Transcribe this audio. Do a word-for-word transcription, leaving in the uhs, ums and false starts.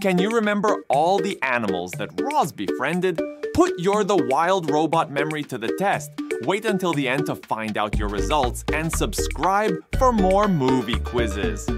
Can you remember all the animals that Roz befriended? Put your The Wild Robot memory to the test. Wait until the end to find out your results and subscribe for more movie quizzes.